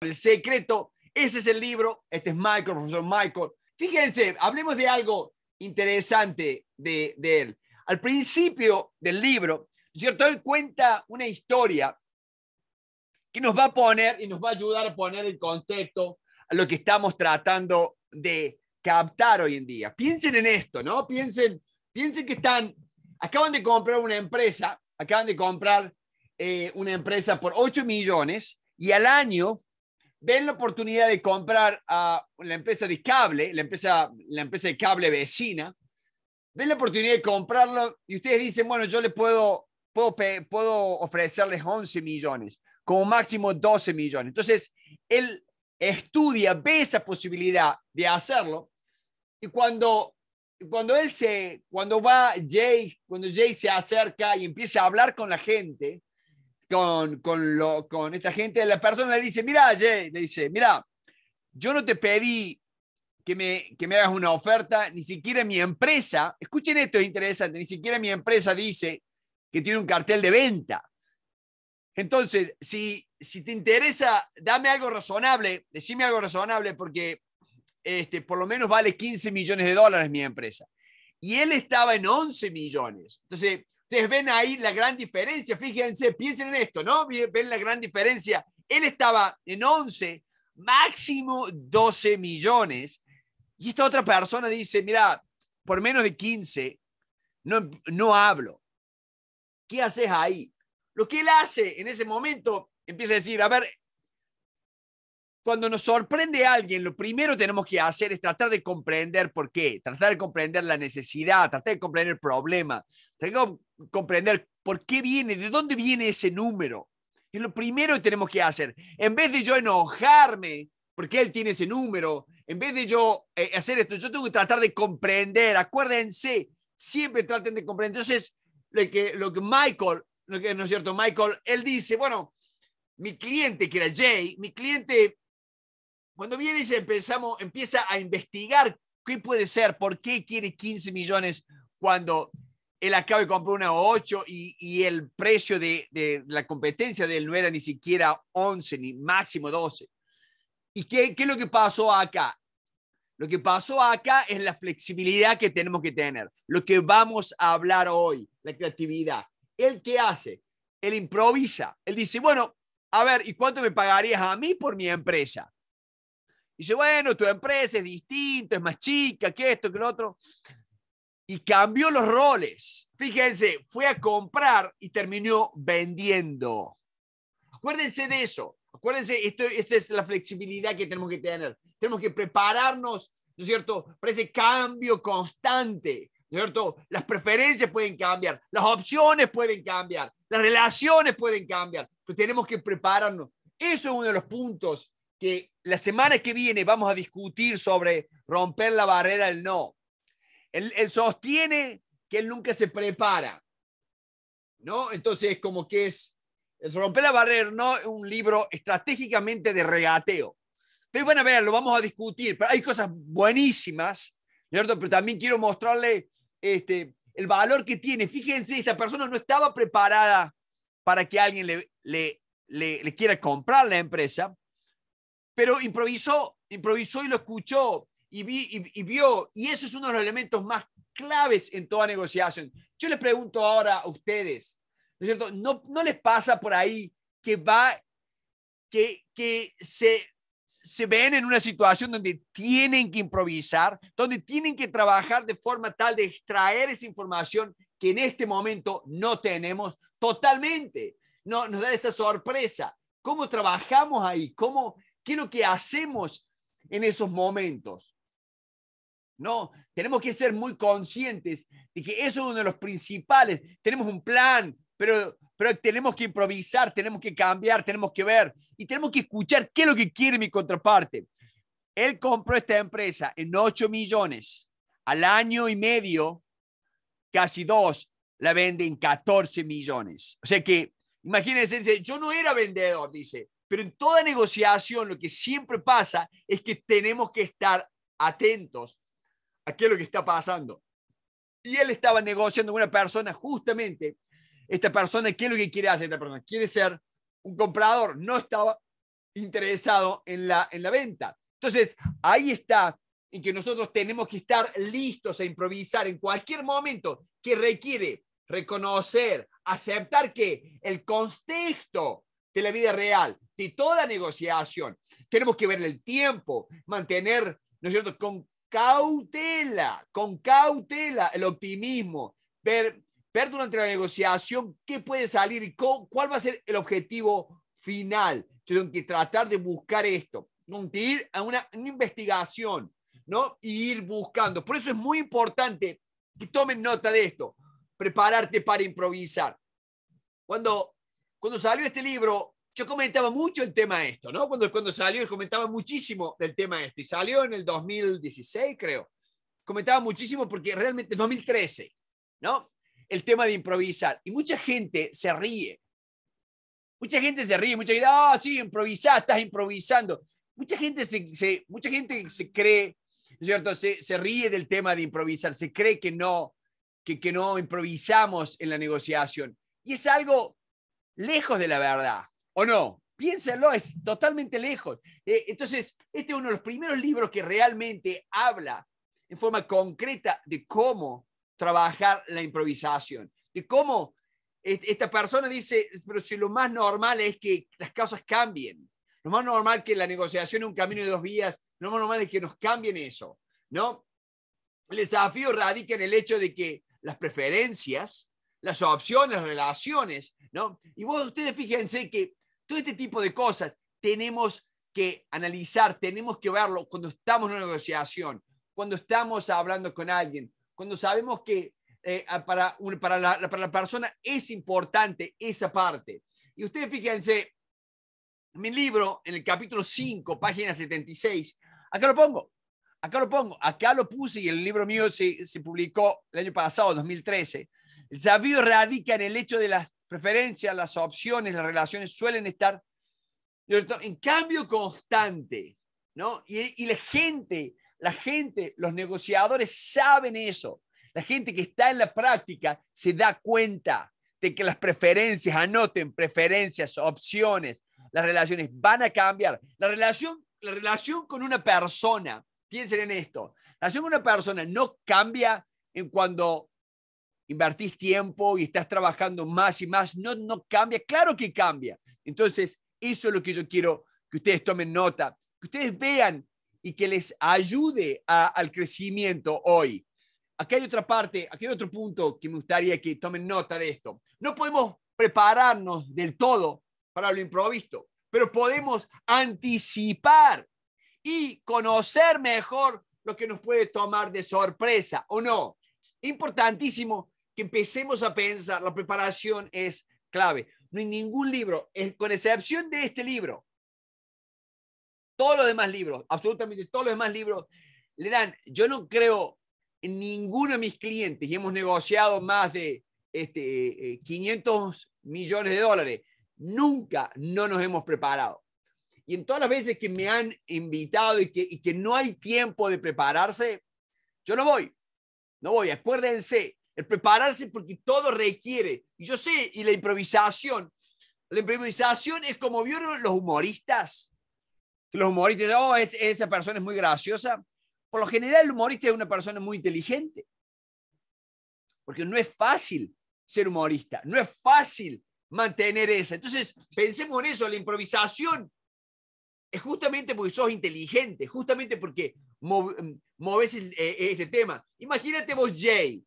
El secreto, ese es el libro. Este es Michael, profesor Michael. Fíjense, hablemos de algo interesante de él. Al principio del libro, ¿cierto? Él cuenta una historia que nos va a poner y nos va a ayudar a poner el contexto a lo que estamos tratando de captar hoy en día. Piensen en esto, ¿no? Piensen que acaban de comprar una empresa, por 8 millones y al año ven la oportunidad de comprar a la empresa de cable, la empresa de cable vecina, ven la oportunidad de comprarlo y ustedes dicen, bueno, yo le puedo ofrecerles 11 millones, como máximo 12 millones. Entonces, él estudia, ve esa posibilidad de hacerlo y cuando Jay se acerca y empieza a hablar con la gente, con esta gente, la persona le dice, mira, Jay, yo no te pedí que me hagas una oferta, ni siquiera mi empresa, escuchen esto, es interesante, ni siquiera mi empresa dice que tiene un cartel de venta. Entonces, si te interesa, dame algo razonable, decime algo razonable, porque por lo menos vale 15 millones de dólares mi empresa. Y él estaba en 11 millones. Entonces, ustedes ven ahí la gran diferencia. Fíjense, piensen en esto, ¿no? Ven la gran diferencia. Él estaba en 11, máximo 12 millones. Y esta otra persona dice, mira, por menos de 15, no hablo. ¿Qué haces ahí? Lo que él hace en ese momento, empieza a decir, a ver, cuando nos sorprende a alguien, lo primero que tenemos que hacer es tratar de comprender por qué, tratar de comprender la necesidad, tratar de comprender el problema, tratar de comprender por qué viene, de dónde viene ese número. Es lo primero que tenemos que hacer. En vez de yo enojarme porque él tiene ese número, en vez de yo hacer esto, yo tengo que tratar de comprender. Acuérdense, siempre traten de comprender. Entonces, Michael, él dice, bueno, mi cliente, que era Jay, cuando viene y empieza a investigar qué puede ser, por qué quiere 15 millones cuando él acaba de comprar una 8 y el precio de la competencia de él no era ni siquiera 11, ni máximo 12. ¿Y qué es lo que pasó acá? Lo que pasó acá es la flexibilidad que tenemos que tener, lo que vamos a hablar hoy, la creatividad. ¿Él qué hace? Él improvisa. Él dice, bueno, a ver, ¿y cuánto me pagarías a mí por mi empresa? Dice, bueno, tu empresa es distinta, es más chica, que esto, que lo otro. Y cambió los roles. Fíjense, fue a comprar y terminó vendiendo. Acuérdense de eso. Acuérdense, esta es la flexibilidad que tenemos que tener. Tenemos que prepararnos, ¿no es cierto?, para ese cambio constante, ¿no es cierto? Las preferencias pueden cambiar, las opciones pueden cambiar, las relaciones pueden cambiar, pero tenemos que prepararnos. Eso es uno de los puntos que la semana que viene vamos a discutir sobre romper la barrera del no. Él sostiene que él nunca se prepara, ¿no? Entonces, como que es, el romper la barrera del no es un libro estratégicamente de regateo. Ustedes van a ver, lo vamos a discutir, pero hay cosas buenísimas, ¿cierto? Pero también quiero mostrarle el valor que tiene. Fíjense, esta persona no estaba preparada para que alguien le quiera comprar la empresa, pero improvisó y lo escuchó y vio. Y eso es uno de los elementos más claves en toda negociación. Yo les pregunto ahora a ustedes, ¿no es cierto? ¿No les pasa por ahí que se ven en una situación donde tienen que improvisar, donde tienen que trabajar de forma tal de extraer esa información que en este momento no tenemos totalmente? No, nos da esa sorpresa. ¿Cómo trabajamos ahí? ¿Qué es lo que hacemos en esos momentos? No, tenemos que ser muy conscientes de que eso es uno de los principales. Tenemos un plan, pero tenemos que improvisar, tenemos que cambiar, tenemos que ver y tenemos que escuchar qué es lo que quiere mi contraparte. Él compró esta empresa en 8 millones. Al año y medio, casi 2, la vende en 14 millones. O sea que, imagínense, yo no era vendedor, dice, pero en toda negociación lo que siempre pasa es que tenemos que estar atentos a qué es lo que está pasando. Y él estaba negociando con una persona justamente. Esta persona, ¿qué es lo que quiere hacer esta persona? Quiere ser un comprador. No estaba interesado en la venta. Entonces, ahí está en que nosotros tenemos que estar listos a improvisar en cualquier momento que requiere reconocer, aceptar que el contexto de la vida real, de toda negociación, tenemos que ver el tiempo, mantener, ¿no es cierto?, con cautela el optimismo, ver durante la negociación qué puede salir y cuál va a ser el objetivo final. Tengo que tratar de buscar esto, ir a una investigación, ¿no? Y ir buscando. Por eso es muy importante que tomen nota de esto, prepararte para improvisar. Cuando salió este libro, yo comentaba mucho el tema esto, ¿no? Cuando salió, comentaba muchísimo del tema este. Y salió en el 2016, creo. Comentaba muchísimo porque realmente, 2013, ¿no? El tema de improvisar. Y mucha gente se ríe. Mucha gente se ríe. Mucha gente, ah, sí, improvisás, estás improvisando. Mucha gente se cree, ¿no es cierto? Se ríe del tema de improvisar. Se cree que no improvisamos en la negociación. Y es algo lejos de la verdad, ¿o no? Piénsenlo, es totalmente lejos. Entonces, este es uno de los primeros libros que realmente habla en forma concreta de cómo trabajar la improvisación, de cómo esta persona dice, pero si lo más normal es que las cosas cambien, lo más normal que la negociación es un camino de dos vías, lo más normal es que nos cambien eso, ¿no? El desafío radica en el hecho de que las preferencias, las opciones, las relaciones, ¿no? Y ustedes fíjense que todo este tipo de cosas tenemos que analizar, tenemos que verlo cuando estamos en una negociación, cuando estamos hablando con alguien, cuando sabemos que para la persona es importante esa parte. Y ustedes fíjense, mi libro, en el capítulo 5, página 76, acá lo puse y el libro mío se publicó el año pasado, 2013. El sabio radica en el hecho de las preferencias, las opciones, las relaciones suelen estar en cambio constante, ¿no? Y la gente, los negociadores saben eso. La gente que está en la práctica se da cuenta de que las preferencias, anoten preferencias, opciones, las relaciones van a cambiar. La relación con una persona, piensen en esto, la relación con una persona no cambia en cuando invertís tiempo y estás trabajando más y más, no cambia, claro que cambia. Entonces, eso es lo que yo quiero que ustedes tomen nota, que ustedes vean y que les ayude al crecimiento hoy. Acá hay otra parte, aquí hay otro punto que me gustaría que tomen nota de esto. No podemos prepararnos del todo para lo improviso, pero podemos anticipar y conocer mejor lo que nos puede tomar de sorpresa, ¿o no? Importantísimo que empecemos a pensar, la preparación es clave. No hay ningún libro, con excepción de este libro, todos los demás libros, absolutamente todos los demás libros, le dan, yo no creo en ninguno de mis clientes, y hemos negociado más de 500 millones de dólares, nunca no nos hemos preparado. Y en todas las veces que me han invitado y que no hay tiempo de prepararse, yo no voy. Acuérdense, el prepararse porque todo requiere. Y yo sé, y la improvisación es como vieron los humoristas. Los humoristas, oh, esa persona es muy graciosa. Por lo general, el humorista es una persona muy inteligente. Porque no es fácil ser humorista, no es fácil mantener esa. Entonces, pensemos en eso, la improvisación es justamente porque sos inteligente, justamente porque moves este tema. Imagínate vos, Jay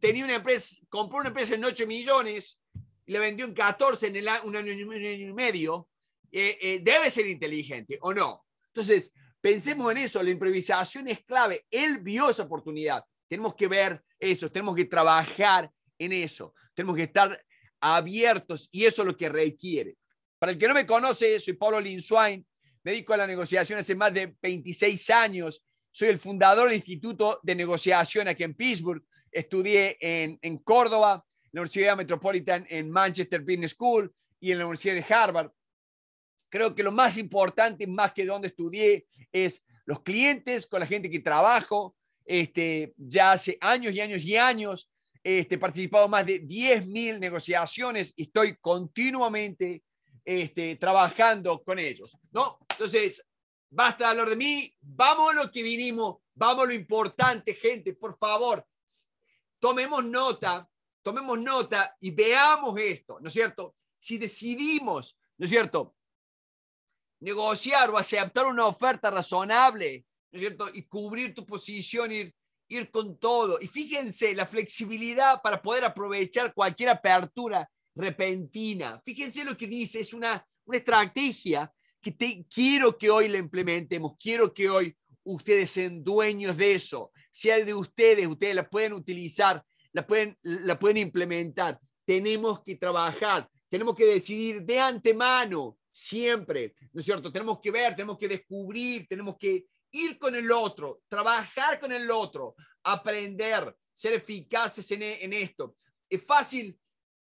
tenía una empresa, compró una empresa en 8 millones y la vendió en 14 en un año y medio. Debe ser inteligente, ¿o no? Entonces, pensemos en eso, la improvisación es clave. Él vio esa oportunidad. Tenemos que ver eso, tenemos que trabajar en eso, tenemos que estar abiertos y eso es lo que requiere. Para el que no me conoce, soy Pablo Linzwain, me dedico a la negociación hace más de 26 años. Soy el fundador del Instituto de Negociación aquí en Pittsburgh. Estudié en Córdoba, en la Universidad Metropolitana, en Manchester Business School y en la Universidad de Harvard. Creo que lo más importante, más que donde estudié, es los clientes, con la gente que trabajo. Ya hace años y años y años he participado en más de 10.000 negociaciones y estoy continuamente trabajando con ellos, ¿no? Entonces, basta de hablar de mí, vamos a lo que vinimos, vamos a lo importante, gente, por favor, tomemos nota y veamos esto, ¿no es cierto? Si decidimos, ¿no es cierto?, negociar o aceptar una oferta razonable, ¿no es cierto?, y cubrir tu posición, ir con todo. Y fíjense, la flexibilidad para poder aprovechar cualquier apertura repentina. Fíjense lo que dice, es una estrategia que quiero que hoy la implementemos, quiero que hoy ustedes sean dueños de eso. Sea de ustedes, ustedes la pueden utilizar, la pueden implementar. Tenemos que trabajar, tenemos que decidir de antemano, siempre, ¿no es cierto? Tenemos que ver, tenemos que descubrir, tenemos que ir con el otro, trabajar con el otro, aprender, ser eficaces en esto. Es fácil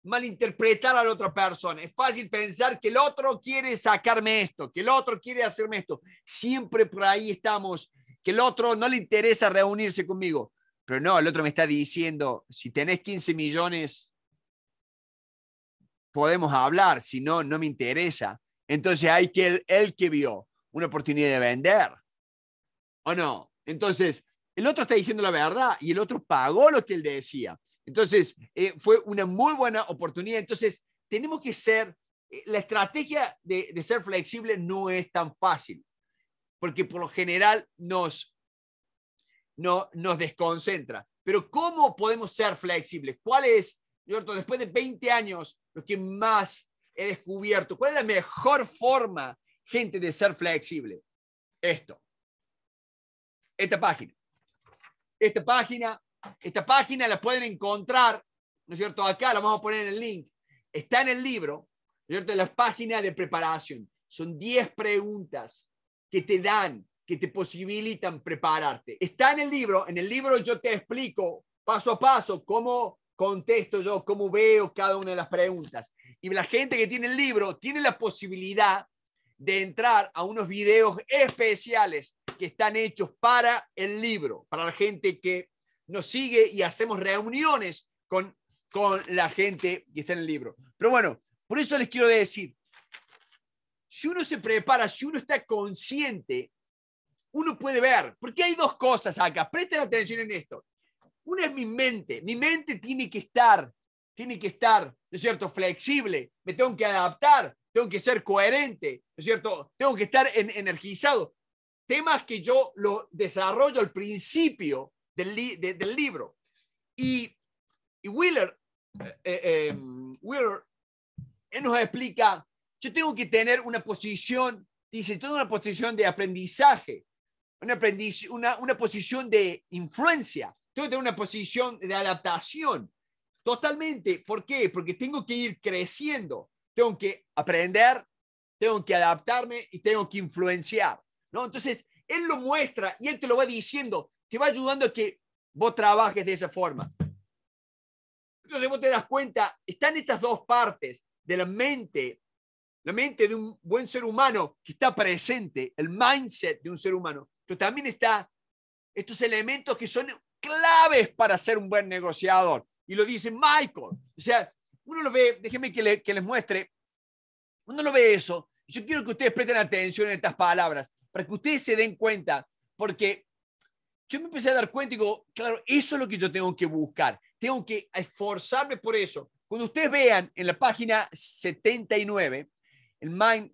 malinterpretar a la otra persona, es fácil pensar que el otro quiere sacarme esto, que el otro quiere hacerme esto. Siempre por ahí estamos, que el otro no le interesa reunirse conmigo. Pero no, el otro me está diciendo, si tenés 15 millones, podemos hablar, si no, no me interesa. Entonces hay que el que vio una oportunidad de vender. ¿O no? Entonces, el otro está diciendo la verdad y el otro pagó lo que él decía. Entonces, fue una muy buena oportunidad. Entonces, tenemos que ser, la estrategia de ser flexible no es tan fácil, porque por lo general nos desconcentra. Pero ¿cómo podemos ser flexibles? ¿Cuál es, después de 20 años, lo que más he descubierto? ¿Cuál es la mejor forma, gente, de ser flexible? Esto. Esta página la pueden encontrar, ¿no es cierto? Acá la vamos a poner en el link. Está en el libro, ¿no es cierto? Las páginas de preparación. Son 10 preguntas que te dan, que te posibilitan prepararte. Está en el libro. En el libro yo te explico paso a paso cómo contesto yo, cómo veo cada una de las preguntas. Y la gente que tiene el libro tiene la posibilidad de entrar a unos videos especiales que están hechos para el libro, para la gente que nos sigue, y hacemos reuniones con la gente que está en el libro. Pero bueno, por eso les quiero decir, si uno se prepara, si uno está consciente, uno puede ver, porque hay dos cosas acá, presten atención en esto. Una es mi mente tiene que estar, ¿no es cierto?, flexible, me tengo que adaptar, tengo que ser coherente, ¿no es cierto?, tengo que estar energizado. Temas que yo lo desarrollo al principio del libro. Y Wheeler, él nos explica, yo tengo que tener una posición, dice, toda una posición de aprendizaje, una posición de influencia, tengo que tener una posición de adaptación. Totalmente. ¿Por qué? Porque tengo que ir creciendo, tengo que aprender, tengo que adaptarme y tengo que influenciar, ¿no? Entonces, él lo muestra y él te lo va diciendo, te va ayudando a que vos trabajes de esa forma. Entonces, vos te das cuenta, están estas dos partes de la mente de un buen ser humano que está presente, el mindset de un ser humano, pero también está estos elementos que son claves para ser un buen negociador. Y lo dice Michael. O sea, uno lo ve, déjenme que les muestre, uno lo ve eso. Yo quiero que ustedes presten atención en estas palabras, para que ustedes se den cuenta, porque yo me empecé a dar cuenta y digo, claro, eso es lo que yo tengo que buscar, tengo que esforzarme por eso. Cuando ustedes vean en la página 79, en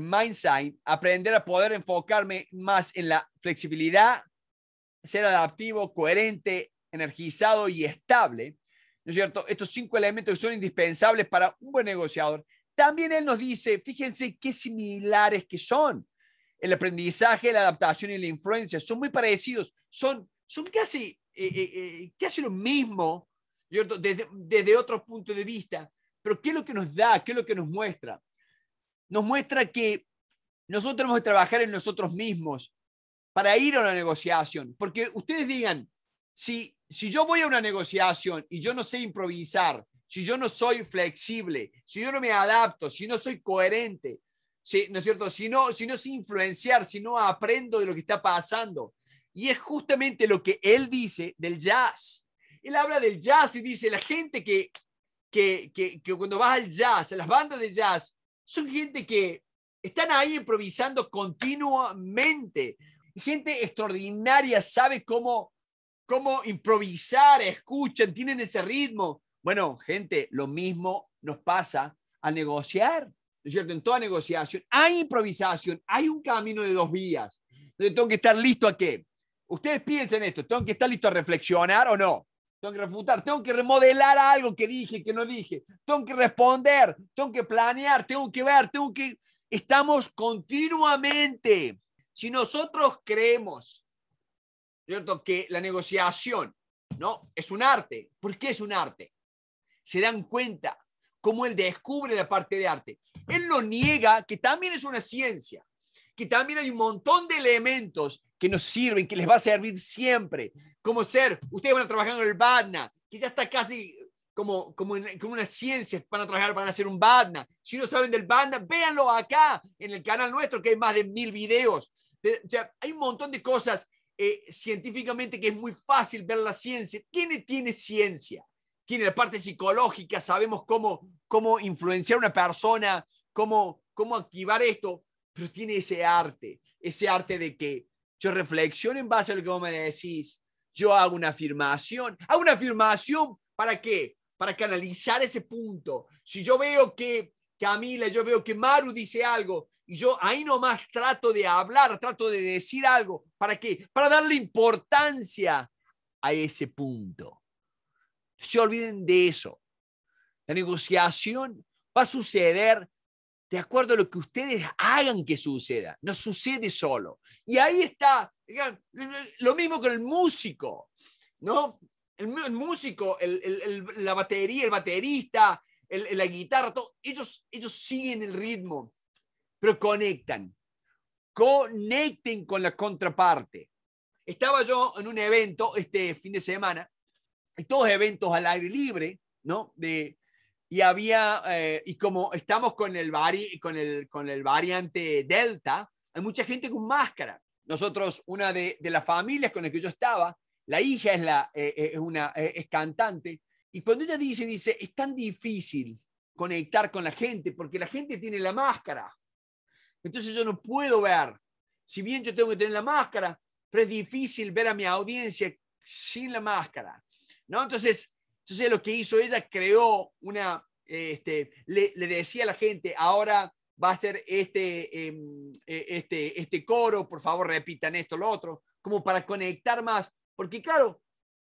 Mindset, aprender a poder enfocarme más en la flexibilidad, ser adaptivo, coherente, energizado y estable, ¿no es cierto? Estos 5 elementos que son indispensables para un buen negociador. También él nos dice, fíjense qué similares que son. El aprendizaje, la adaptación y la influencia son muy parecidos, son casi lo mismo, ¿cierto? Desde otro punto de vista. Pero ¿qué es lo que nos da? ¿Qué es lo que nos muestra? Nos muestra que nosotros tenemos que trabajar en nosotros mismos para ir a una negociación. Porque ustedes digan, si yo voy a una negociación y yo no sé improvisar, si yo no soy flexible, si yo no me adapto, si no soy coherente, sí, ¿no es cierto? Si no sé influenciar, si no aprendo de lo que está pasando. Y es justamente lo que él dice del jazz. Él habla del jazz y dice, la gente que cuando vas al jazz, a las bandas de jazz, son gente que están ahí improvisando continuamente. Gente extraordinaria, sabe cómo improvisar, escuchan, tienen ese ritmo. Bueno, gente, lo mismo nos pasa al negociar, ¿no es cierto? En toda negociación hay improvisación, hay un camino de dos vías. Entonces tengo que estar listo a qué. Ustedes piensen esto, tengo que estar listo a reflexionar o no. Tengo que refutar, tengo que remodelar algo que dije, que no dije. Tengo que responder, tengo que planear, tengo que ver, tengo que... Estamos continuamente. Si nosotros creemos, ¿cierto?, que la negociación, ¿no?, es un arte. ¿Por qué es un arte? Se dan cuenta cómo él descubre la parte de arte. Él lo niega, que también es una ciencia, que también hay un montón de elementos que nos sirven, que les va a servir siempre. Como ser, ustedes van a trabajar en el BATNA, que ya está casi como una ciencia, van a trabajar, van a hacer un BATNA. Si no saben del BATNA, véanlo acá, en el canal nuestro, que hay más de 1000 videos. O sea, hay un montón de cosas científicamente que es muy fácil ver la ciencia. Tiene ciencia. Tiene la parte psicológica, sabemos cómo influenciar a una persona, cómo activar esto, pero tiene ese arte de que yo reflexiono en base a lo que vos me decís, yo hago una afirmación. ¿Hago una afirmación para qué? Para canalizar ese punto. Si yo veo que Camila, yo veo que Maru dice algo, y yo ahí nomás trato de hablar, trato de decir algo, ¿para qué? Para darle importancia a ese punto. No se olviden de eso. La negociación va a suceder de acuerdo a lo que ustedes hagan que suceda. No sucede solo. Y ahí está, digamos, lo mismo con el músico, ¿no? El músico, la batería, el baterista, la guitarra, todo, ellos siguen el ritmo, pero conectan. Conecten con la contraparte. Estaba yo en un evento este fin de semana, todos eventos al aire libre, ¿no? Y había, y como estamos con el variante Delta, hay mucha gente con máscara. Nosotros, una de las familias con las que yo estaba, la hija es cantante, y cuando ella dice, es tan difícil conectar con la gente, porque la gente tiene la máscara. Entonces yo no puedo ver, si bien yo tengo que tener la máscara, pero es difícil ver a mi audiencia sin la máscara, ¿no? Entonces lo que hizo ella, creó una, le decía a la gente, ahora va a ser este coro, por favor repitan esto, lo otro, como para conectar más, porque claro,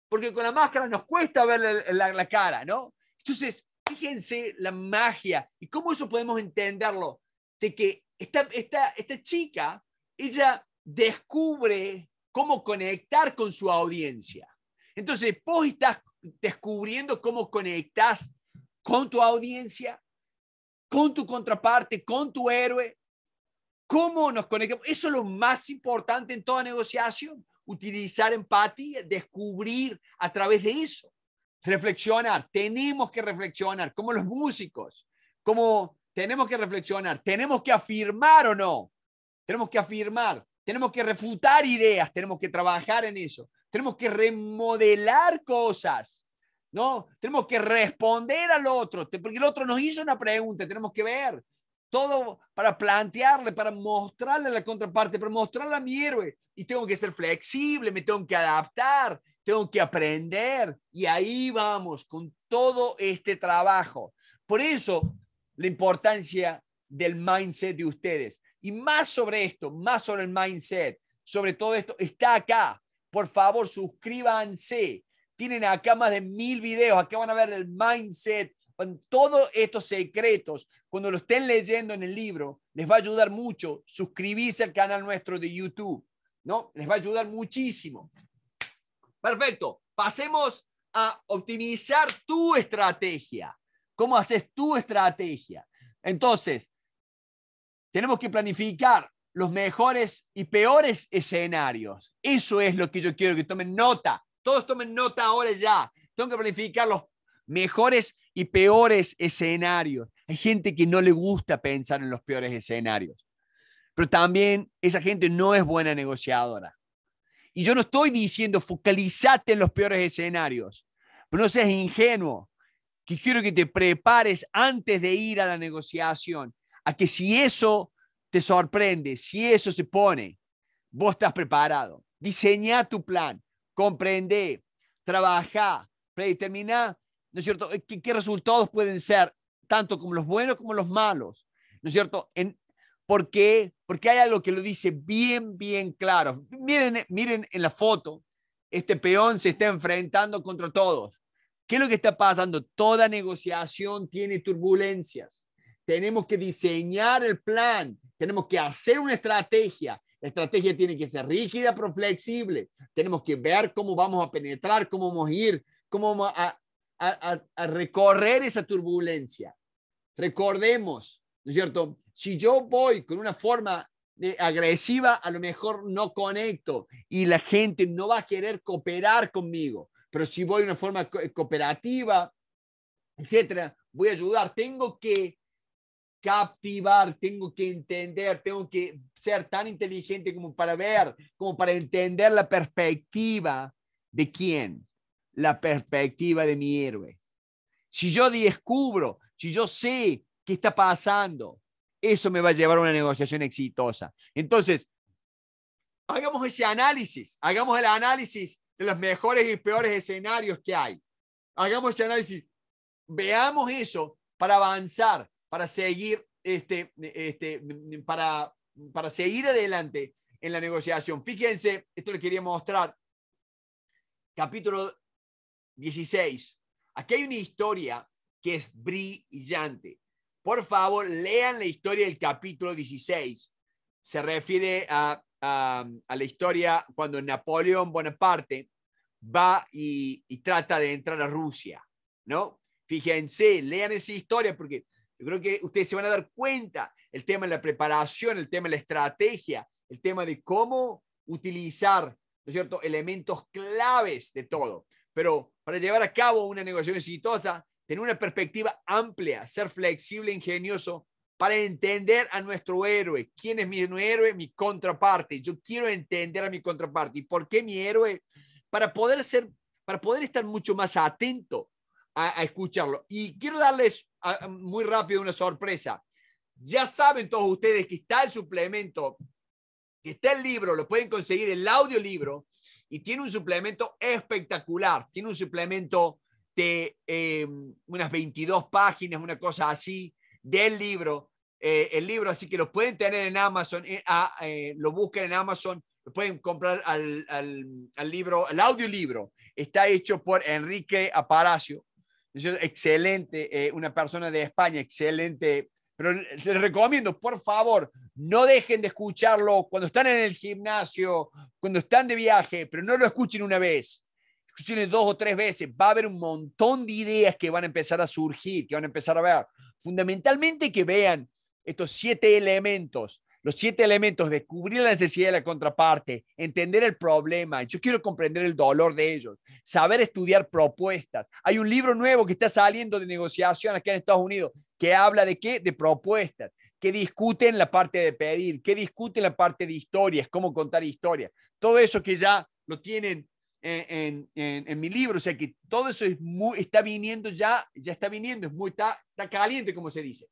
porque con la máscara nos cuesta ver la cara, ¿no? Entonces, fíjense la magia, y cómo eso podemos entenderlo, de que esta chica, ella descubre cómo conectar con su audiencia. Entonces, vos estás descubriendo cómo conectás con tu audiencia, con tu contraparte, con tu héroe. ¿Cómo nos conectamos? Eso es lo más importante en toda negociación. Utilizar empatía, descubrir a través de eso. Reflexionar. Tenemos que reflexionar, como los músicos. Como tenemos que reflexionar. Tenemos que afirmar o no. Tenemos que afirmar. Tenemos que refutar ideas. Tenemos que trabajar en eso. Tenemos que remodelar cosas, ¿no? Tenemos que responder al otro, porque el otro nos hizo una pregunta, tenemos que ver todo para plantearle, para mostrarle la contraparte, para mostrarle a mi héroe. Y tengo que ser flexible, me tengo que adaptar, tengo que aprender. Y ahí vamos con todo este trabajo. Por eso la importancia del mindset de ustedes. Y más sobre esto, más sobre el mindset, sobre todo esto, está acá. Por favor, suscríbanse. Tienen acá más de 1000 videos. Acá van a ver el mindset. Con todos estos secretos, cuando lo estén leyendo en el libro, les va a ayudar mucho suscribirse al canal nuestro de YouTube, ¿no? Les va a ayudar muchísimo. Perfecto. Pasemos a optimizar tu estrategia. ¿Cómo haces tu estrategia? Entonces, tenemos que planificar los mejores y peores escenarios. Eso es lo que yo quiero que tomen nota. Todos tomen nota ahora ya. Tengo que planificar los mejores y peores escenarios. Hay gente que no le gusta pensar en los peores escenarios. Pero también esa gente no es buena negociadora. Y yo no estoy diciendo focalizate en los peores escenarios. Pero no seas ingenuo. Que quiero que te prepares antes de ir a la negociación. a que si eso te sorprende, si eso se pone, vos estás preparado. Diseñá tu plan, comprende, trabaja, predetermina, ¿no es cierto?, qué resultados pueden ser, tanto como los buenos como los malos, ¿no es cierto? ¿Por qué? Porque hay algo que lo dice bien, bien claro. Miren en la foto, este peón se está enfrentando contra todos. ¿Qué es lo que está pasando? Toda negociación tiene turbulencias. Tenemos que diseñar el plan, tenemos que hacer una estrategia. La estrategia tiene que ser rígida pero flexible. Tenemos que ver cómo vamos a penetrar, cómo vamos a ir, cómo vamos a recorrer esa turbulencia. Recordemos, ¿no es cierto? Si yo voy con una forma agresiva, a lo mejor no conecto y la gente no va a querer cooperar conmigo. Pero si voy de una forma cooperativa, etcétera, voy a ayudar. Tengo que captivar, tengo que entender, tengo que ser tan inteligente como para ver, como para entender la perspectiva de quién, la perspectiva de mi héroe. Si yo descubro, si yo sé qué está pasando, eso me va a llevar a una negociación exitosa. Entonces, hagamos ese análisis, hagamos el análisis de los mejores y peores escenarios que hay. Hagamos ese análisis, veamos eso para avanzar, para seguir, para seguir adelante en la negociación. Fíjense, esto les quería mostrar. Capítulo 16. Aquí hay una historia que es brillante. Por favor, lean la historia del capítulo 16. Se refiere a la historia cuando Napoleón Bonaparte va y trata de entrar a Rusia, ¿no? Fíjense, lean esa historia porque yo creo que ustedes se van a dar cuenta el tema de la preparación, el tema de la estrategia, el tema de cómo utilizar, ¿no es cierto?, elementos claves de todo. Pero para llevar a cabo una negociación exitosa, tener una perspectiva amplia, ser flexible, ingenioso, para entender a nuestro héroe. ¿Quién es mi héroe? Mi contraparte. Yo quiero entender a mi contraparte. ¿Y por qué mi héroe? Para poder estar mucho más atento a escucharlo. Y quiero darles muy rápido una sorpresa. Ya saben todos ustedes que está el suplemento, que está el libro, lo pueden conseguir, el audiolibro, y tiene un suplemento espectacular. Tiene un suplemento de unas 22 páginas, una cosa así, del libro, así que lo pueden tener en Amazon, lo buscan en Amazon, lo pueden comprar al libro, al audiolibro. Está hecho por Enrique Apalacio. Excelente, una persona de España, excelente, pero les recomiendo, por favor, no dejen de escucharlo cuando están en el gimnasio, cuando están de viaje, pero no lo escuchen una vez, escuchen 2 o 3 veces, va a haber un montón de ideas que van a empezar a surgir, que van a empezar a ver, fundamentalmente que vean estos 7 elementos, los 7 elementos, descubrir la necesidad de la contraparte, entender el problema, yo quiero comprender el dolor de ellos, saber estudiar propuestas. Hay un libro nuevo que está saliendo de negociación aquí en Estados Unidos, que habla de qué, de propuestas, que discuten la parte de pedir, que discuten la parte de historias, cómo contar historias, todo eso que ya lo tienen en mi libro, o sea que todo eso es está viniendo ya está viniendo, está caliente como se dice.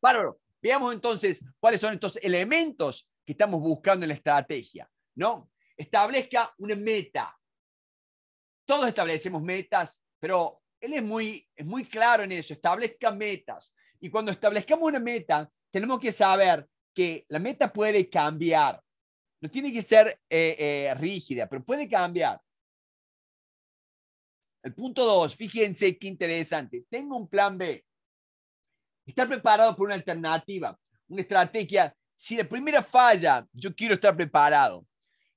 Bárbaro. Veamos entonces cuáles son estos elementos que estamos buscando en la estrategia, ¿no? Establezca una meta. Todos establecemos metas, pero él es muy claro en eso. Establezca metas. Y cuando establezcamos una meta, tenemos que saber que la meta puede cambiar. No tiene que ser rígida, pero puede cambiar. El punto 2, fíjense qué interesante. Tengo un plan B. Estar preparado por una alternativa, una estrategia. Si la primera falla, yo quiero estar preparado.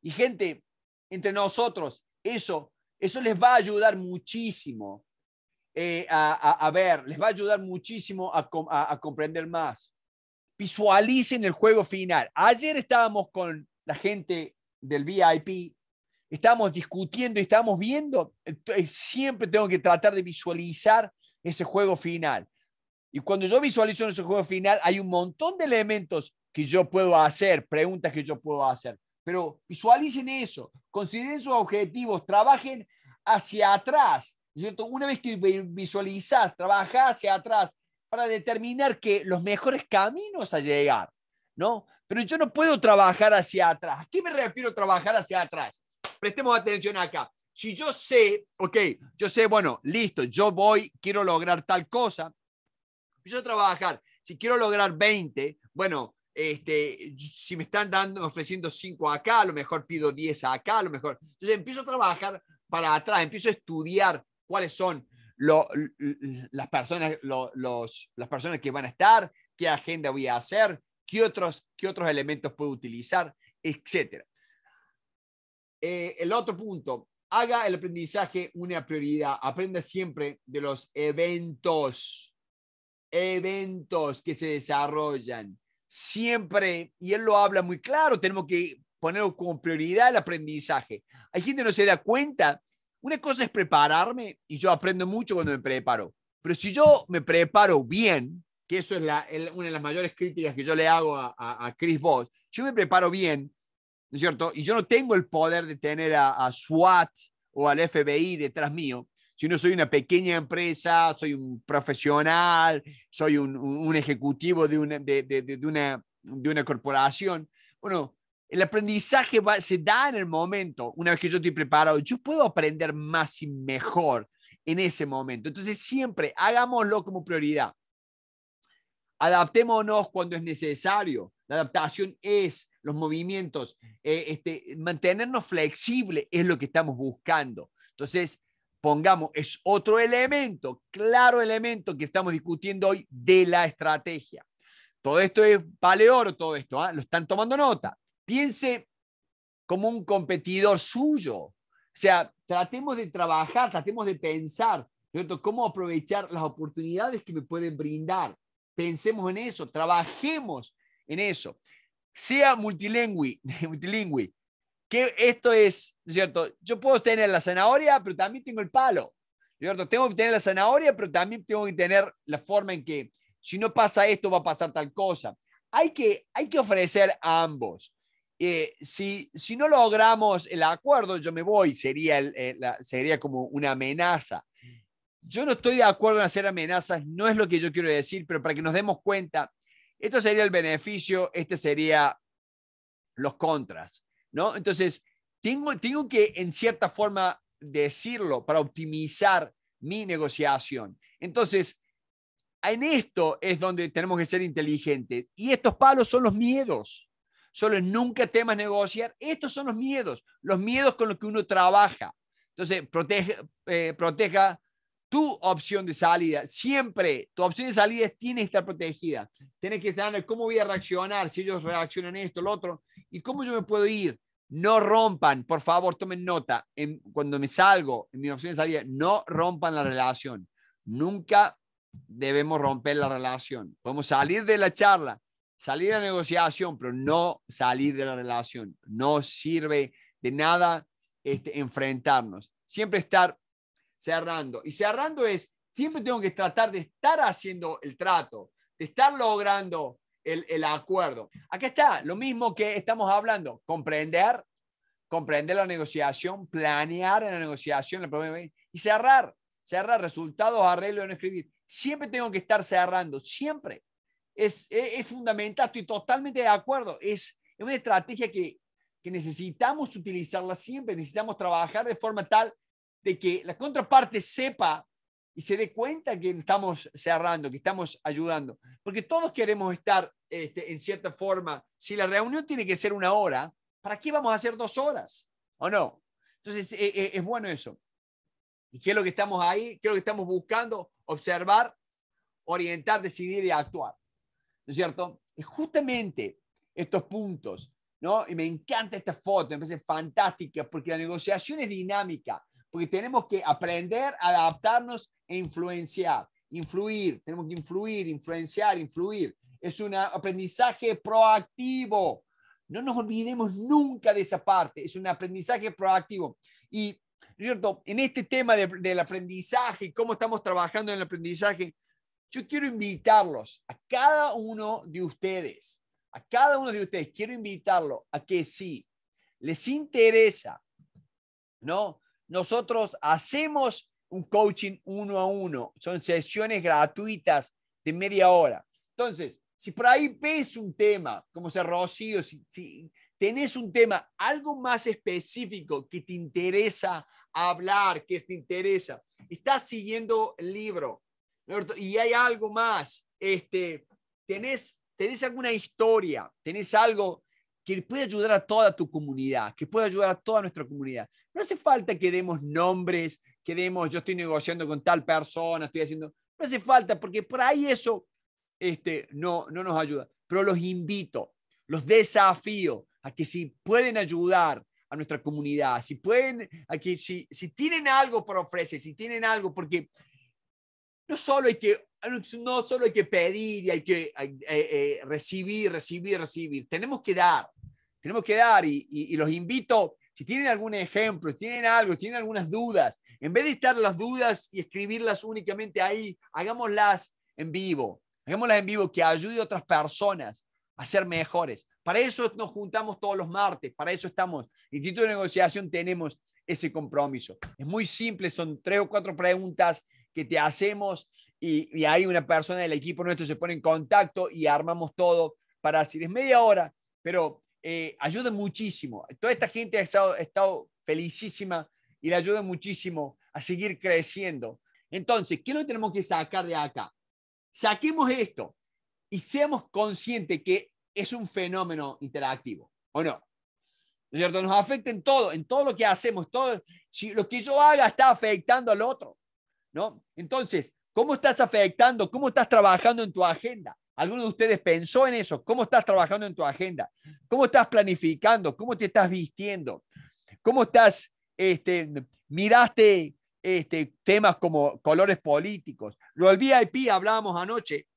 Y gente, entre nosotros, eso les va a ayudar muchísimo a ver, les va a ayudar muchísimo a comprender más. Visualicen el juego final. Ayer estábamos con la gente del VIP, estábamos discutiendo y estábamos viendo. Siempre tengo que tratar de visualizar ese juego final. Y cuando yo visualizo nuestro juego final, hay un montón de elementos que yo puedo hacer, preguntas que yo puedo hacer. Pero visualicen eso, consideren sus objetivos, trabajen hacia atrás, ¿cierto? Una vez que visualizás, trabajás hacia atrás, para determinar que los mejores caminos a llegar, ¿no? Pero yo no puedo trabajar hacia atrás. ¿A qué me refiero trabajar hacia atrás? Prestemos atención acá. Si yo sé, ok, yo sé, bueno, listo, yo voy, quiero lograr tal cosa, empiezo a trabajar. Si quiero lograr 20, bueno, si me están ofreciendo 5 acá, a lo mejor pido 10 acá, a lo mejor. Entonces empiezo a trabajar para atrás, empiezo a estudiar cuáles son las personas que van a estar, qué agenda voy a hacer, qué otros elementos puedo utilizar, etc. El otro punto, haga el aprendizaje una prioridad. Aprenda siempre de los eventos que se desarrollan. Siempre, y él lo habla muy claro, tenemos que poner como prioridad el aprendizaje. Hay gente que no se da cuenta. Una cosa es prepararme, y yo aprendo mucho cuando me preparo. Pero si yo me preparo bien, que eso es una de las mayores críticas que yo le hago a Chris Voss, yo me preparo bien, ¿no es cierto? Y yo no tengo el poder de tener a SWAT o al FBI detrás mío. Si no soy una pequeña empresa, soy un profesional, soy un ejecutivo de una corporación. Bueno, el aprendizaje se da en el momento. Una vez que yo estoy preparado, yo puedo aprender más y mejor en ese momento. Entonces siempre hagámoslo como prioridad. Adaptémonos cuando es necesario. La adaptación es los movimientos. Mantenernos flexible es lo que estamos buscando. Entonces, pongamos, es otro elemento, claro elemento que estamos discutiendo hoy de la estrategia. Todo esto es vale oro, todo esto, ¿eh? Lo están tomando nota. Piense como un competidor suyo. O sea, tratemos de trabajar, tratemos de pensar, ¿cierto? Cómo aprovechar las oportunidades que me pueden brindar. Pensemos en eso, trabajemos en eso. Sea multilingüe. Que esto es, ¿cierto? Yo puedo tener la zanahoria, pero también tengo el palo, ¿cierto? Tengo que tener la zanahoria, pero también tengo que tener la forma en que si no pasa esto, va a pasar tal cosa. Hay que ofrecer a ambos. Si no logramos el acuerdo, yo me voy, sería como una amenaza. Yo no estoy de acuerdo en hacer amenazas, no es lo que yo quiero decir, pero para que nos demos cuenta, esto sería el beneficio, este sería los contras, ¿no? Entonces, tengo que, en cierta forma, decirlo para optimizar mi negociación. Entonces, en esto es donde tenemos que ser inteligentes. Y estos palos son los miedos. Solo nunca temas negociar. Estos son los miedos con los que uno trabaja. Entonces, proteja tu opción de salida. Siempre tu opción de salida tiene que estar protegida. Tienes que estar, ¿cómo voy a reaccionar? Si ellos reaccionan esto, lo otro. ¿Y cómo yo me puedo ir? No rompan, por favor, tomen nota. Cuando me salgo, en mi opción de salida, no rompan la relación. Nunca debemos romper la relación. Podemos salir de la charla, salir de la negociación, pero no salir de la relación. No sirve de nada enfrentarnos. Siempre estar cerrando. Y cerrando es, siempre tengo que tratar de estar haciendo el trato, de estar logrando el acuerdo. Acá está, lo mismo que estamos hablando. Comprender la negociación, planear en la negociación, y cerrar resultados, arreglo, no escribir. Siempre tengo que estar cerrando, siempre. Es fundamental, estoy totalmente de acuerdo. Es una estrategia que necesitamos utilizarla siempre, necesitamos trabajar de forma tal de que la contraparte sepa y se dé cuenta que estamos cerrando, que estamos ayudando. Porque todos queremos estar en cierta forma. Si la reunión tiene que ser 1 hora, ¿para qué vamos a hacer 2 horas? ¿O no? Entonces, es bueno eso. ¿Y qué es lo que estamos ahí? ¿Qué es lo que estamos buscando? Observar, orientar, decidir y actuar, ¿no es cierto? Es justamente estos puntos, ¿no? Y me encanta esta foto, me parece fantástica, porque la negociación es dinámica. Porque tenemos que aprender, adaptarnos e influenciar. Influir, tenemos que influir, influenciar, influir. Es un aprendizaje proactivo. No nos olvidemos nunca de esa parte. Es un aprendizaje proactivo. Y, ¿cierto? En este tema del aprendizaje, cómo estamos trabajando en el aprendizaje, yo quiero invitarlos a cada uno de ustedes. A cada uno de ustedes quiero invitarlo a que sí, les interesa, ¿no? Nosotros hacemos un coaching 1 a 1. Son sesiones gratuitas de media hora. Entonces, si por ahí ves un tema, como se Rocío, si tenés un tema, algo más específico que te interesa hablar, que te interesa, estás siguiendo el libro, ¿no? Y hay algo más, tenés alguna historia, tenés algo que puede ayudar a toda tu comunidad, que puede ayudar a toda nuestra comunidad. No hace falta que demos nombres, que demos, yo estoy negociando con tal persona, estoy haciendo... No hace falta, porque por ahí eso no nos ayuda. Pero los invito, los desafío a que si pueden ayudar a nuestra comunidad, si tienen algo por ofrecer, si tienen algo, porque no solo hay que pedir y hay que recibir. Tenemos que dar y los invito, si tienen algún ejemplo, si tienen algo, si tienen algunas dudas, en vez de estar las dudas y escribirlas únicamente ahí, hagámoslas en vivo, que ayude a otras personas a ser mejores. Para eso nos juntamos todos los martes, para eso estamos. El Instituto de Negociación tenemos ese compromiso. Es muy simple, son 3 o 4 preguntas que te hacemos y ahí una persona del equipo nuestro se pone en contacto y armamos todo para decir, es media hora, pero ayuda muchísimo. Toda esta gente ha estado felicísima y le ayuda muchísimo a seguir creciendo. Entonces, ¿qué lo tenemos que sacar de acá? Saquemos esto y seamos conscientes que es un fenómeno interactivo, ¿o no? ¿No es cierto? Nos afecta en todo lo que hacemos. Todo, si lo que yo haga está afectando al otro, ¿no? Entonces, ¿cómo estás afectando? ¿Cómo estás trabajando en tu agenda? ¿Alguno de ustedes pensó en eso? ¿Cómo estás trabajando en tu agenda? ¿Cómo estás planificando? ¿Cómo te estás vistiendo? ¿Cómo estás, miraste temas como colores políticos? Lo del VIP hablábamos anoche,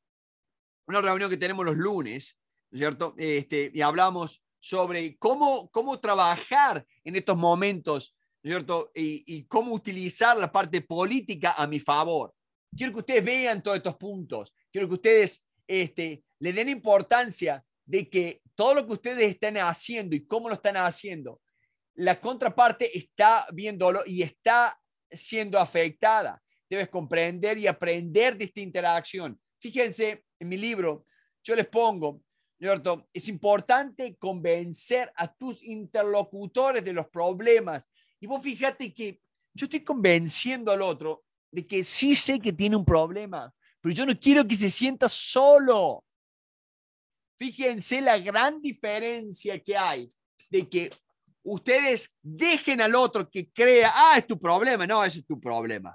una reunión que tenemos los lunes, ¿no es cierto? Y hablamos sobre cómo trabajar en estos momentos, ¿no es cierto? Y cómo utilizar la parte política a mi favor. Quiero que ustedes vean todos estos puntos. Quiero que ustedes le den importancia de que todo lo que ustedes están haciendo y cómo lo están haciendo, la contraparte está viéndolo y está siendo afectada. Debes comprender y aprender de esta interacción. Fíjense, en mi libro, yo les pongo, ¿cierto? Es importante convencer a tus interlocutores de los problemas. Y vos fíjate que yo estoy convenciendo al otro de que sí sé que tiene un problema, pero yo no quiero que se sienta solo. Fíjense la gran diferencia que hay de que ustedes dejen al otro que crea, es tu problema. No, ese es tu problema.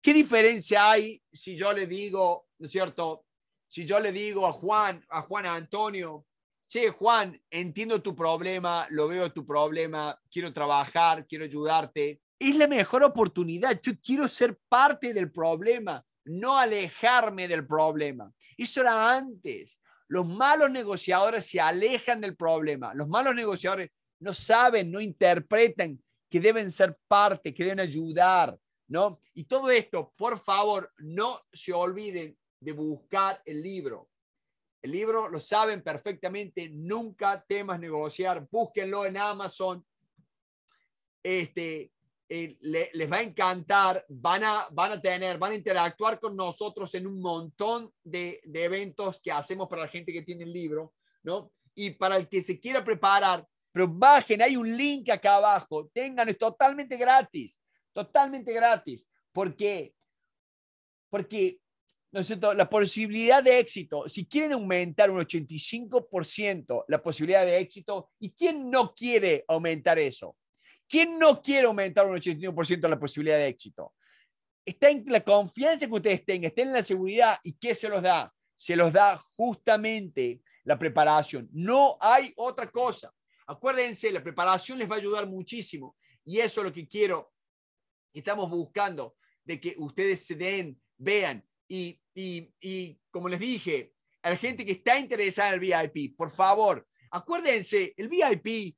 ¿Qué diferencia hay si yo le digo, ¿no es cierto? Si yo le digo a Juan Antonio, che, Juan, entiendo tu problema, lo veo tu problema, quiero trabajar, quiero ayudarte. Es la mejor oportunidad. Yo quiero ser parte del problema, no alejarme del problema. Eso era antes. Los malos negociadores se alejan del problema. Los malos negociadores no saben, no interpretan que deben ser parte, que deben ayudar, ¿no? Y todo esto, por favor, no se olviden de buscar el libro. El libro lo saben perfectamente, Nunca temas negociar. Búsquenlo en Amazon. Les va a encantar, van a interactuar con nosotros en un montón de eventos que hacemos para la gente que tiene el libro, ¿no? Y para el que se quiera preparar, pero bajen, hay un link acá abajo, tengan, es totalmente gratis, porque ¿no es cierto? La posibilidad de éxito, si quieren aumentar un 85% la posibilidad de éxito, ¿y quién no quiere aumentar eso? ¿Quién no quiere aumentar un 81% la posibilidad de éxito? Está en la confianza que ustedes tengan, está en la seguridad. ¿Y qué se los da? Se los da justamente la preparación. No hay otra cosa. Acuérdense, la preparación les va a ayudar muchísimo. Y eso es lo que quiero. Estamos buscando de que ustedes se den, vean. Y como les dije, a la gente que está interesada en el VIP, por favor, acuérdense, el VIP...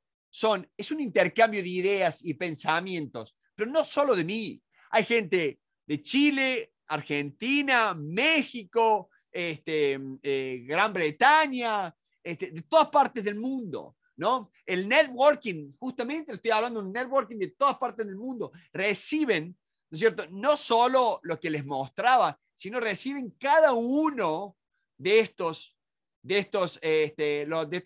Es un intercambio de ideas y pensamientos, pero no solo de mí. Hay gente de Chile, Argentina, México, Gran Bretaña, de todas partes del mundo, ¿no? El networking, justamente estoy hablando de un networking de todas partes del mundo. Reciben, ¿no es cierto? No solo lo que les mostraba, sino reciben cada uno de estos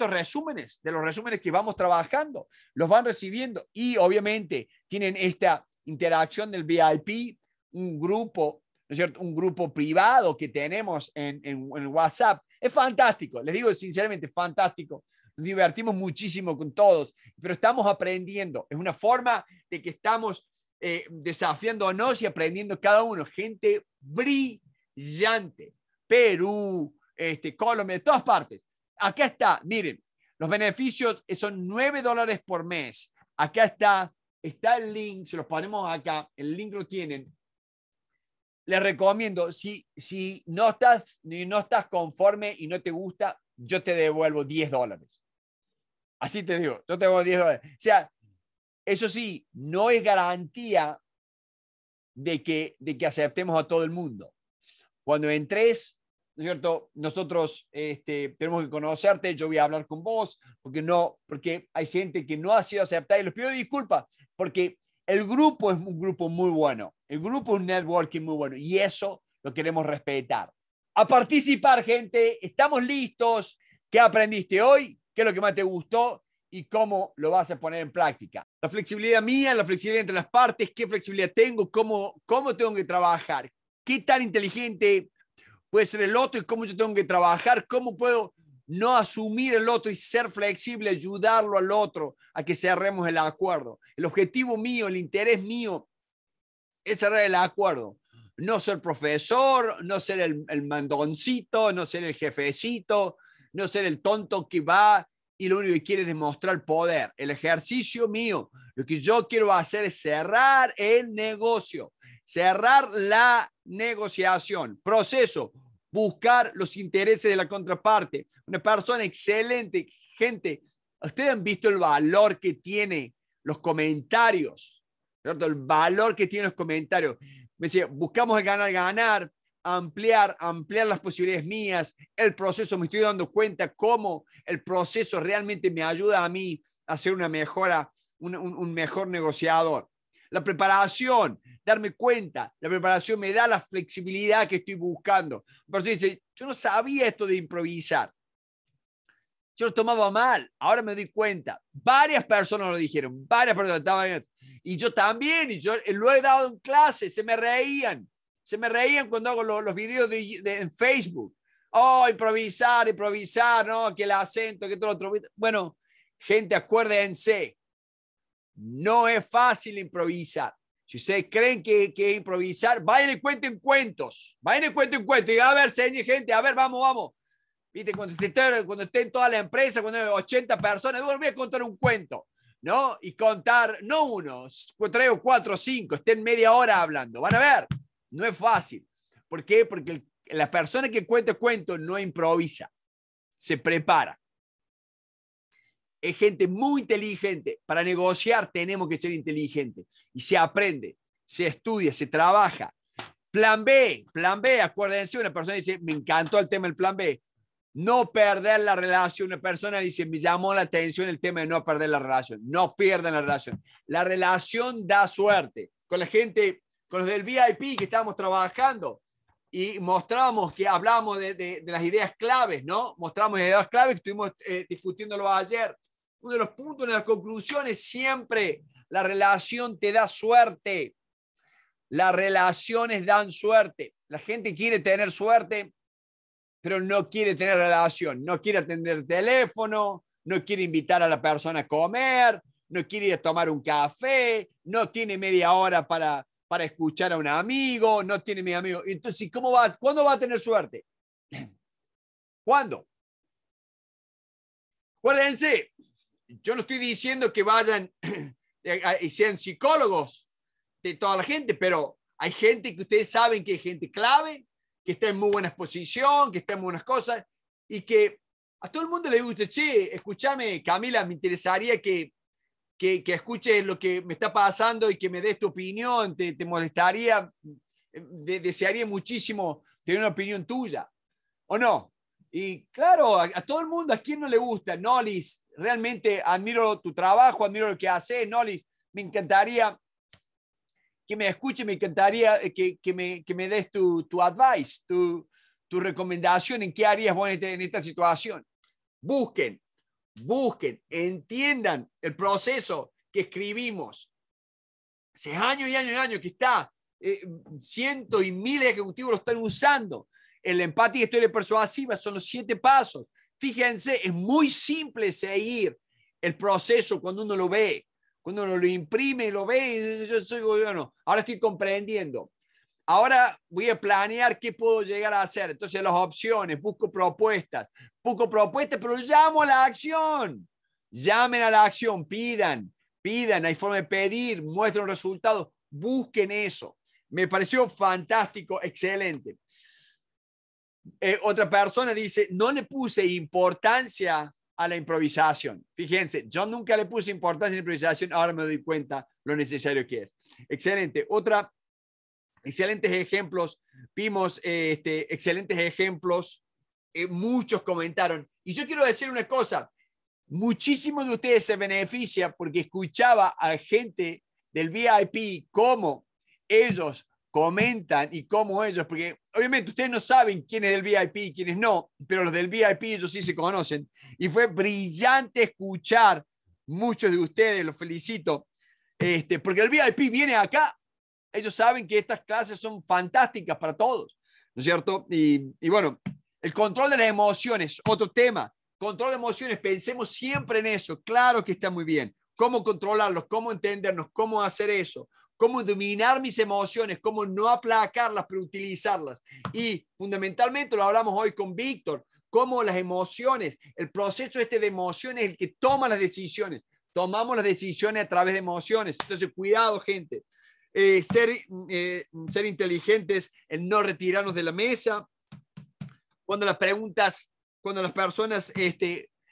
resúmenes, de los resúmenes que vamos trabajando, los van recibiendo y obviamente tienen esta interacción del VIP, un grupo, ¿no es cierto? Un grupo privado que tenemos en WhatsApp. Es fantástico, les digo sinceramente, es fantástico. Nos divertimos muchísimo con todos, pero estamos aprendiendo. Es una forma de que estamos desafiándonos y aprendiendo cada uno. Gente brillante. Perú, Colombia, de todas partes. Acá está, miren, los beneficios son $9 por mes. Acá está el link, se los ponemos acá, el link lo tienen. Les recomiendo, si no estás conforme y no te gusta, yo te devuelvo $10. Así te digo, yo te devuelvo $10. O sea, eso sí, no es garantía de que aceptemos a todo el mundo. Cuando entres, ¿no es cierto? Nosotros tenemos que conocerte, yo voy a hablar con vos, porque hay gente que no ha sido aceptada y les pido disculpas, porque el grupo es un grupo muy bueno, el grupo es un networking muy bueno y eso lo queremos respetar. A participar, gente, estamos listos. ¿Qué aprendiste hoy? ¿Qué es lo que más te gustó? ¿Y cómo lo vas a poner en práctica? La flexibilidad mía, la flexibilidad entre las partes, qué flexibilidad tengo, cómo tengo que trabajar, qué tan inteligente puede ser el otro y cómo yo tengo que trabajar, cómo puedo no asumir el otro y ser flexible, ayudarlo al otro a que cerremos el acuerdo. El objetivo mío, el interés mío es cerrar el acuerdo. No ser profesor, no ser el mandoncito, no ser el jefecito, no ser el tonto que va y lo único que quiere es demostrar poder. El ejercicio mío, lo que yo quiero hacer es cerrar el negocio, cerrar la negociación. Proceso, buscar los intereses de la contraparte. Una persona excelente, gente, ustedes han visto el valor que tiene los comentarios, ¿cierto? El valor que tienen los comentarios. Me decía, buscamos el ganar, ampliar las posibilidades mías, el proceso, me estoy dando cuenta cómo el proceso realmente me ayuda a mí a ser una mejora, un mejor negociador. La preparación, darme cuenta, la preparación me da la flexibilidad que estoy buscando. Pero dice, yo no sabía esto de improvisar. Yo lo tomaba mal, ahora me doy cuenta. Varias personas lo dijeron, varias personas estaban. Y yo también, y yo lo he dado en clase, se me reían cuando hago los videos en Facebook. Oh, improvisar, no, que el acento, que todo lo otro. Bueno, gente, acuérdense, no es fácil improvisar. Si ustedes creen que improvisar, vayan y cuenten cuentos, y a ver, señor, gente, a ver, vamos. Viste, cuando esté en toda la empresa, cuando hay 80 personas, voy a contar un cuento, ¿no? Y contar, no uno, 3 o 4 o 5, estén media hora hablando. Van a ver, no es fácil. ¿Por qué? Porque la persona que cuenta cuentos no improvisa, se prepara. Es gente muy inteligente. Para negociar tenemos que ser inteligentes. Y se aprende, se estudia, se trabaja. Plan B, acuérdense, una persona dice, me encantó el tema del plan B. No perder la relación. Una persona dice, me llamó la atención el tema de no perder la relación. No pierdan la relación. La relación da suerte. Con la gente, con los del VIP que estábamos trabajando y mostramos que hablamos de las ideas claves, ¿no? Mostramos las ideas claves que estuvimos discutiéndolo ayer. Uno de los puntos, una de las conclusiones, siempre la relación te da suerte. Las relaciones dan suerte. La gente quiere tener suerte, pero no quiere tener relación, no quiere atender el teléfono, no quiere invitar a la persona a comer, no quiere ir a tomar un café, no tiene media hora para escuchar a un amigo, no tiene medio amigo. Entonces, ¿cuándo va a tener suerte? ¿Cuándo? Acuérdense, yo no estoy diciendo que vayan y sean psicólogos de toda la gente, pero hay gente que ustedes saben que es gente clave, que está en muy buena exposición, que está en buenas cosas, y que a todo el mundo le gusta, che, escúchame, Camila, me interesaría que escuches lo que me está pasando y que me des tu opinión, te molestaría, desearía muchísimo tener una opinión tuya, ¿o no? Y claro, a todo el mundo, ¿a quién no le gusta? Nolis, realmente admiro tu trabajo, admiro lo que haces, Nolis, me encantaría que me escuche, me encantaría que me des tu advice, tu recomendación en qué harías vos en esta situación. Busquen, entiendan el proceso que escribimos. Hace años y años y años que está, cientos y miles de ejecutivos lo están usando. El empatía y historia persuasiva son los 7 pasos. Fíjense, es muy simple seguir el proceso cuando uno lo ve, cuando uno lo imprime y lo ve. Yo soy bueno, ahora estoy comprendiendo. Ahora voy a planear qué puedo llegar a hacer. Entonces las opciones, busco propuestas, pero llamo a la acción. Llamen a la acción, pidan, hay forma de pedir, muestren resultados, busquen eso. Me pareció fantástico, excelente. Otra persona dice, no le puse importancia a la improvisación. Fíjense, yo nunca le puse importancia a la improvisación, ahora me doy cuenta lo necesario que es. Excelente. Excelentes ejemplos, vimos excelentes ejemplos, muchos comentaron. Y yo quiero decir una cosa, muchísimos de ustedes se benefician porque escuchaba a gente del VIP cómo ellos comentan y cómo ellos, porque obviamente ustedes no saben quién es del VIP y quiénes no, pero los del VIP ellos sí se conocen. Y fue brillante escuchar muchos de ustedes, los felicito, porque el VIP viene acá. Ellos saben que estas clases son fantásticas para todos, ¿no es cierto? Y bueno, el control de las emociones, otro tema. Control de emociones, pensemos siempre en eso. Claro que está muy bien. Cómo controlarlos, cómo entendernos, cómo hacer eso, cómo dominar mis emociones, cómo no aplacarlas, pero utilizarlas. Y fundamentalmente lo hablamos hoy con Víctor, cómo las emociones, el proceso de emociones es el que toma las decisiones. Tomamos las decisiones a través de emociones. Entonces, cuidado, gente. Ser inteligentes, el no retirarnos de la mesa. Cuando las personas,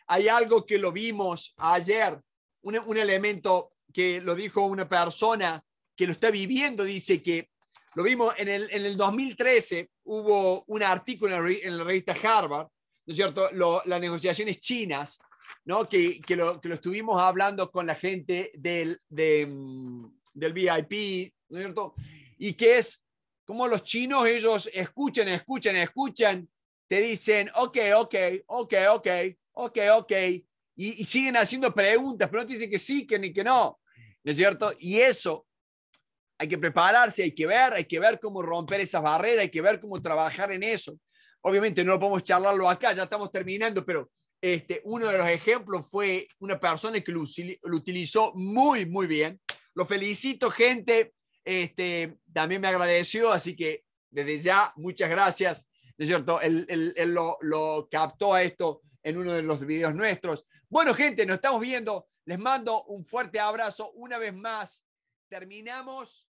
hay algo que lo vimos ayer, un elemento que lo dijo una persona que lo está viviendo, dice que lo vimos en el 2013, hubo un artículo en la revista Harvard, ¿no es cierto? Las negociaciones chinas, ¿no? que lo estuvimos hablando con la gente del VIP, ¿no es cierto? Y que es como los chinos, ellos escuchan, te dicen, ok, y siguen haciendo preguntas, pero no te dicen que sí, que ni que no, ¿no es cierto? Y eso, hay que prepararse, hay que ver cómo romper esas barreras, hay que ver cómo trabajar en eso. Obviamente no lo podemos charlarlo acá, ya estamos terminando, pero uno de los ejemplos fue una persona que lo utilizó muy, muy bien. Lo felicito, gente. También me agradeció, así que desde ya, muchas gracias. ¿No es cierto? Él lo captó a esto en uno de los videos nuestros. Bueno, gente, nos estamos viendo. Les mando un fuerte abrazo. Una vez más, terminamos.